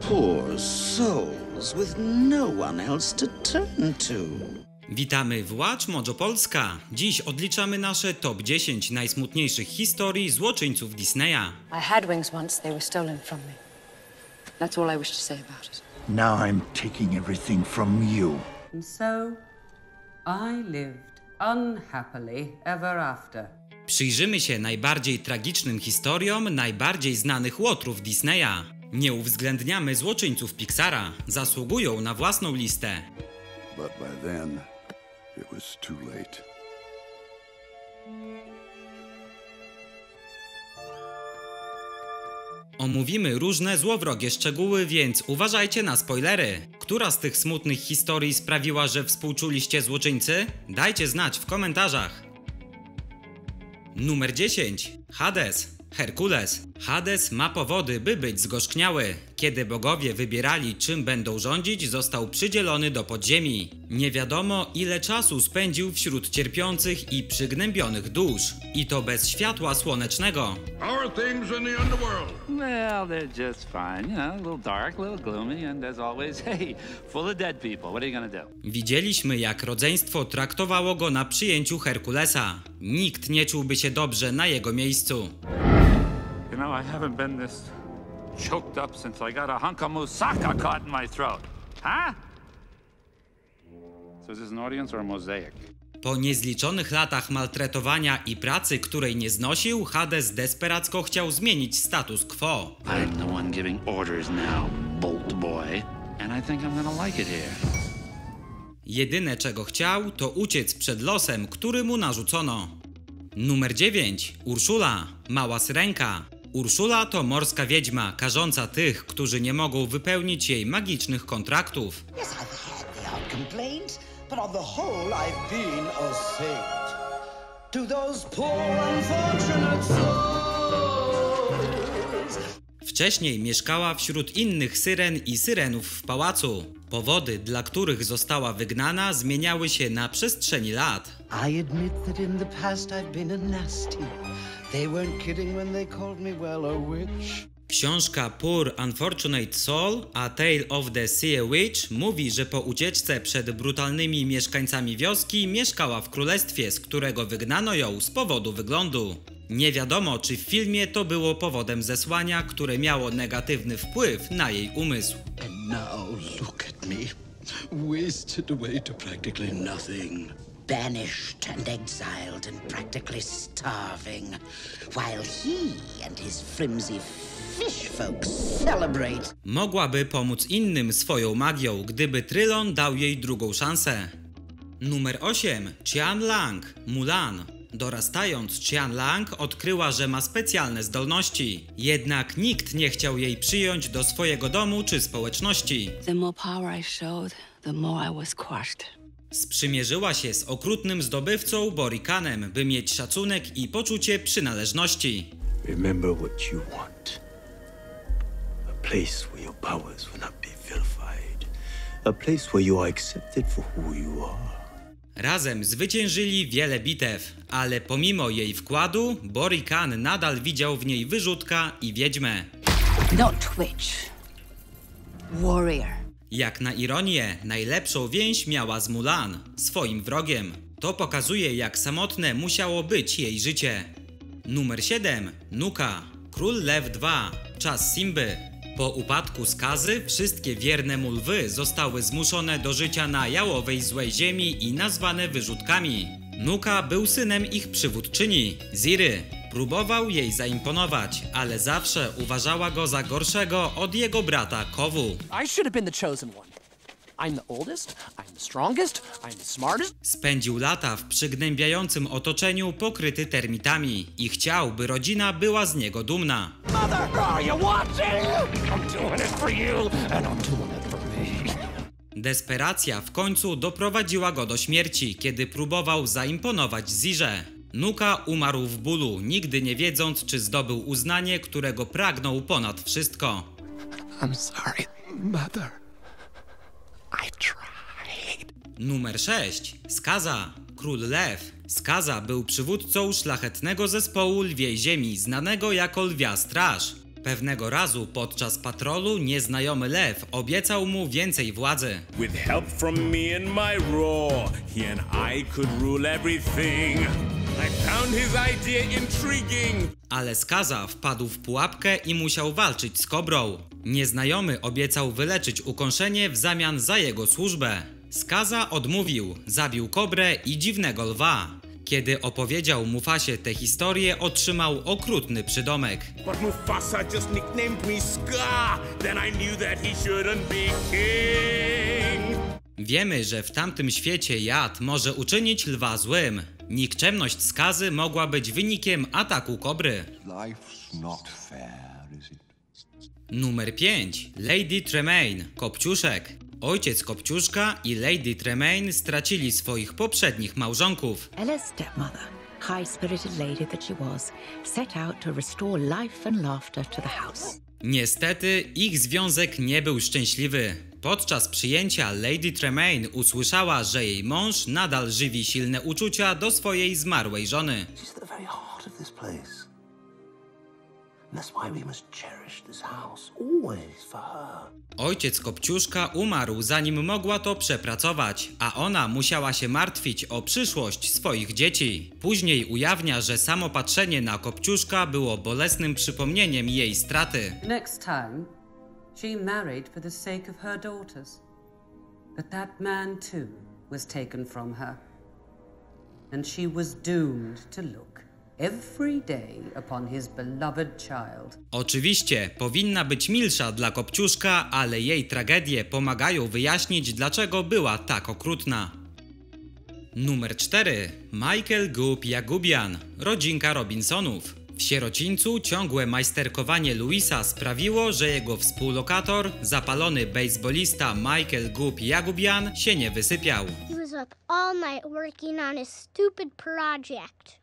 Poor souls with no one else to turn to. Witamy w WatchMojo Polska. Dziś odliczamy nasze top 10 najsmutniejszych historii złoczyńców Disneya. I had wings once, they were stolen from me. That's all I wish to say about it. Now I'm taking everything from you. And so I lived unhappily ever after. Przyjrzymy się najbardziej tragicznym historiom najbardziej znanych łotrów Disneya. Nie uwzględniamy złoczyńców Pixara. Zasługują na własną listę. But by then... It was too late. Omówimy różne złowrogie szczegóły, więc uważajcie na spoilery. Która z tych smutnych historii sprawiła, że współczuliście złoczyńcy? Dajcie znać w komentarzach. Numer 10. Hades. Herkules. Hades ma powody, by być zgorzkniały. Kiedy bogowie wybierali, czym będą rządzić, został przydzielony do podziemi. Nie wiadomo, ile czasu spędził wśród cierpiących i przygnębionych dusz. I to bez światła słonecznego. Widzieliśmy, jak rodzeństwo traktowało go na przyjęciu Herkulesa. Nikt nie czułby się dobrze na jego miejscu. You know, I haven't been this choked up since I got a hunk of moussaka caught in my throat. Huh? So is this an audience or a mosaic? Po niezliczonych latach maltretowania i pracy, której nie znosił, Hades desperacko chciał zmienić status quo. I'm the one giving orders now, bolt boy, and I think I'm gonna like it here. Jedyne, czego chciał, to uciec przed losem, który mu narzucono. Numer 9. Urszula. Mała Syrenka. Urszula to morska wiedźma, karząca tych, którzy nie mogą wypełnić jej magicznych kontraktów. Wcześniej mieszkała wśród innych syren i syrenów w pałacu. Powody, dla których została wygnana, zmieniały się na przestrzeni lat. Książka Poor Unfortunate Soul, A Tale of the Sea Witch mówi, że po ucieczce przed brutalnymi mieszkańcami wioski mieszkała w królestwie, z którego wygnano ją z powodu wyglądu. Nie wiadomo, czy w filmie to było powodem zesłania, które miało negatywny wpływ na jej umysł. And now look at me, wasted away to practically nothing, banished and exiled and practically starving, while he and his flimsy fish folks celebrate. Mogłaby pomóc innym swoją magią, gdyby Trylon dał jej drugą szansę. Numer 8. Xian Lang. Mulan. Dorastając, Xian Lang odkryła, że ma specjalne zdolności. Jednak nikt nie chciał jej przyjąć do swojego domu czy społeczności. Sprzymierzyła się z okrutnym zdobywcą Böri Khanem, by mieć szacunek i poczucie przynależności. Remember what you want. A place where your powers will not be vilified. A place where you are accepted for who you are. Razem zwyciężyli wiele bitew, ale pomimo jej wkładu, Böri Khan nadal widział w niej wyrzutka i wiedźmę. Not witch. Warrior. Jak na ironię, najlepszą więź miała z Mulan, swoim wrogiem. To pokazuje, jak samotne musiało być jej życie. Numer 7. Nuka. Król Lew 2. Czas Simby. Po upadku skazy wszystkie wierne mu lwy zostały zmuszone do życia na jałowej złej ziemi i nazwane wyrzutkami. Nuka był synem ich przywódczyni, Ziry. Próbował jej zaimponować, ale zawsze uważała go za gorszego od jego brata Kovu. Spędził lata w przygnębiającym otoczeniu pokryty termitami i chciał, by rodzina była z niego dumna. Desperacja w końcu doprowadziła go do śmierci, kiedy próbował zaimponować Zirze. Nuka umarł w bólu, nigdy nie wiedząc, czy zdobył uznanie, którego pragnął ponad wszystko. I'm sorry, mother. I tried. Numer 6. Skaza. Król Lew. Skaza był przywódcą szlachetnego zespołu Lwiej Ziemi, znanego jako Lwia Straż. Pewnego razu podczas patrolu nieznajomy lew obiecał mu więcej władzy. With help from me and my roar, he and I could rule everything. I found his idea intriguing. Ale Skaza wpadł w pułapkę i musiał walczyć z kobrą. Nieznajomy obiecał wyleczyć ukąszenie w zamian za jego służbę. Skaza odmówił, zabił kobrę i dziwnego lwa. Kiedy opowiedział Mufasie tę historię, otrzymał okrutny przydomek. But Mufasa just nicknamed me Scar. Then I knew that he shouldn't be king. Wiemy, że w tamtym świecie jad może uczynić lwa złym. Nikczemność Skazy mogła być wynikiem ataku kobry. Life's not fair, is it? Numer 5. Lady Tremaine, Kopciuszek. Ojciec Kopciuszka i Lady Tremaine stracili swoich poprzednich małżonków. Ella's stepmother, high-spirited lady that she was, set out to restore life and laughter to the house. Niestety, ich związek nie był szczęśliwy. Podczas przyjęcia Lady Tremaine usłyszała, że jej mąż nadal żywi silne uczucia do swojej zmarłej żony. Ojciec Kopciuszka umarł, zanim mogła to przepracować, a ona musiała się martwić o przyszłość swoich dzieci. Później ujawnia, że samo patrzenie na Kopciuszka było bolesnym przypomnieniem jej straty. Next time she married for the sake of her daughters, but that man too was taken from her, and she was doomed to look every day upon his beloved child. Oczywiście powinna być milsza dla Kopciuszka, ale jej tragedie pomagają wyjaśnić, dlaczego była tak okrutna. Numer 4. Michael Goob-Yagoobian, Rodzinka Robinsonów. W sierocińcu ciągłe majsterkowanie Louisa sprawiło, że jego współlokator, zapalony bejsbolista Michael Goob-Yagoobian, się nie wysypiał. He was up all night working on his stupid project.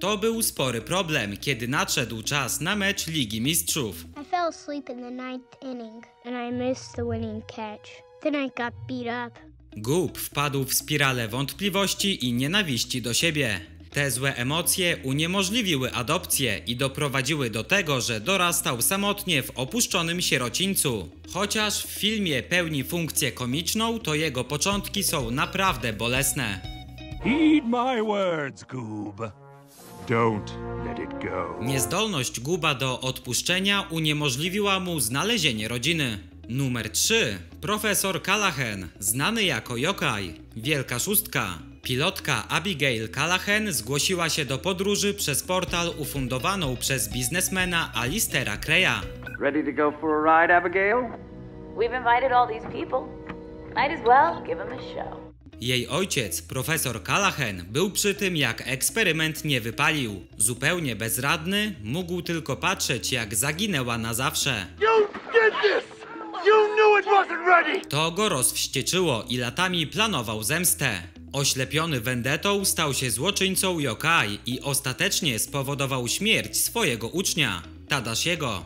To był spory problem, kiedy nadszedł czas na mecz Ligi Mistrzów. Goob wpadł w spiralę wątpliwości i nienawiści do siebie. Te złe emocje uniemożliwiły adopcję i doprowadziły do tego, że dorastał samotnie w opuszczonym sierocińcu. Chociaż w filmie pełni funkcję komiczną, to jego początki są naprawdę bolesne. Heed my words, Goob. Don't let it go. Niezdolność Gooba do odpuszczenia uniemożliwiła mu znalezienie rodziny. Numer 3. Profesor Callahan, znany jako Yokai, Wielka szóstka. Pilotka Abigail Callahan zgłosiła się do podróży przez portal ufundowaną przez biznesmena Alastaira Craya. Ready to go for a ride, Abigail? We've invited all these people. Might as well give them a show. Jej ojciec, profesor Callahan, był przy tym, jak eksperyment nie wypalił. Zupełnie bezradny, mógł tylko patrzeć, jak zaginęła na zawsze. You did this! You knew it wasn't ready! To go rozwścieczyło i latami planował zemstę. Oślepiony wendetą stał się złoczyńcą Yokai i ostatecznie spowodował śmierć swojego ucznia, Tadashiego.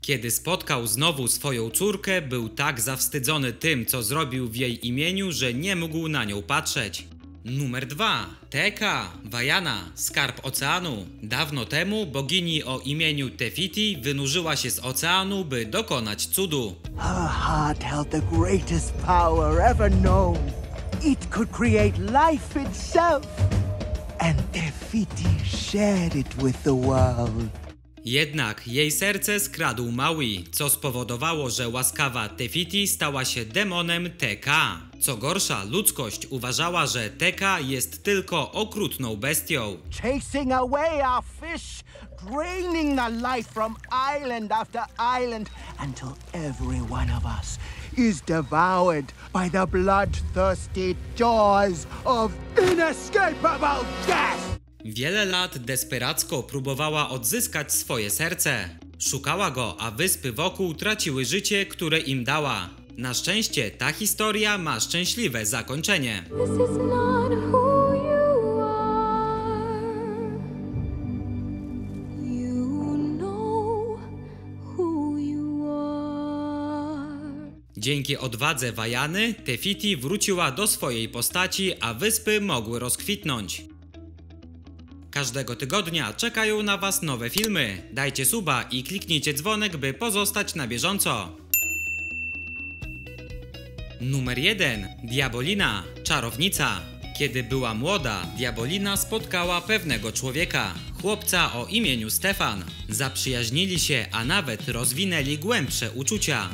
Kiedy spotkał znowu swoją córkę, był tak zawstydzony tym, co zrobił w jej imieniu, że nie mógł na nią patrzeć. Numer 2. Te Kā, Vaiana, Skarb Oceanu. Dawno temu bogini o imieniu Te Fiti wynurzyła się z oceanu, by dokonać cudu. Her heart held the greatest power ever known. It could create life itself. And Te Fiti shared it with the world. Jednak jej serce skradł Maui, co spowodowało, że łaskawa Te Fiti stała się demonem Te Kā. Co gorsza, ludzkość uważała, że Te Kā jest tylko okrutną bestią. Chasing away our fish, draining the life from island after island, until every one of us is devoured by the bloodthirsty jaws of inescapable death. Wiele lat desperacko próbowała odzyskać swoje serce. Szukała go, a wyspy wokół traciły życie, które im dała. Na szczęście ta historia ma szczęśliwe zakończenie. Dzięki odwadze Vaiany, Te Fiti wróciła do swojej postaci, a wyspy mogły rozkwitnąć. Każdego tygodnia czekają na Was nowe filmy. Dajcie suba i kliknijcie dzwonek, by pozostać na bieżąco. Numer 1. Diabolina, czarownica. Kiedy była młoda, Diabolina spotkała pewnego człowieka, chłopca o imieniu Stefan. Zaprzyjaźnili się, a nawet rozwinęli głębsze uczucia.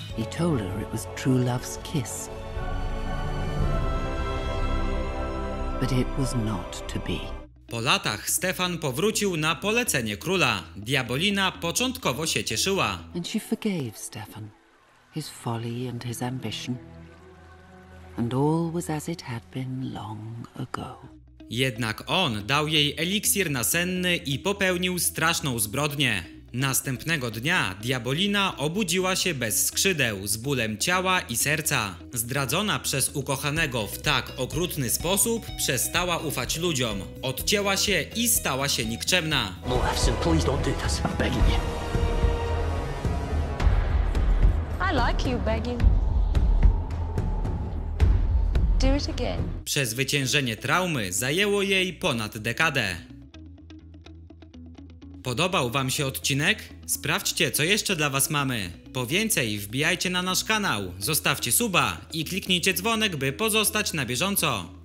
Po latach Stefan powrócił na polecenie króla. Diabolina początkowo się cieszyła. Jednak on dał jej eliksir nasenny i popełnił straszną zbrodnię. Następnego dnia Diabolina obudziła się bez skrzydeł, z bólem ciała i serca. Zdradzona przez ukochanego w tak okrutny sposób, przestała ufać ludziom. Odcięła się i stała się nikczemna. Maleficent, please don't do this. I'm begging you. I like you begging. Przezwyciężenie traumy zajęło jej ponad dekadę. Podobał Wam się odcinek? Sprawdźcie, co jeszcze dla Was mamy. Po więcej wbijajcie na nasz kanał, zostawcie suba i kliknijcie dzwonek, by pozostać na bieżąco.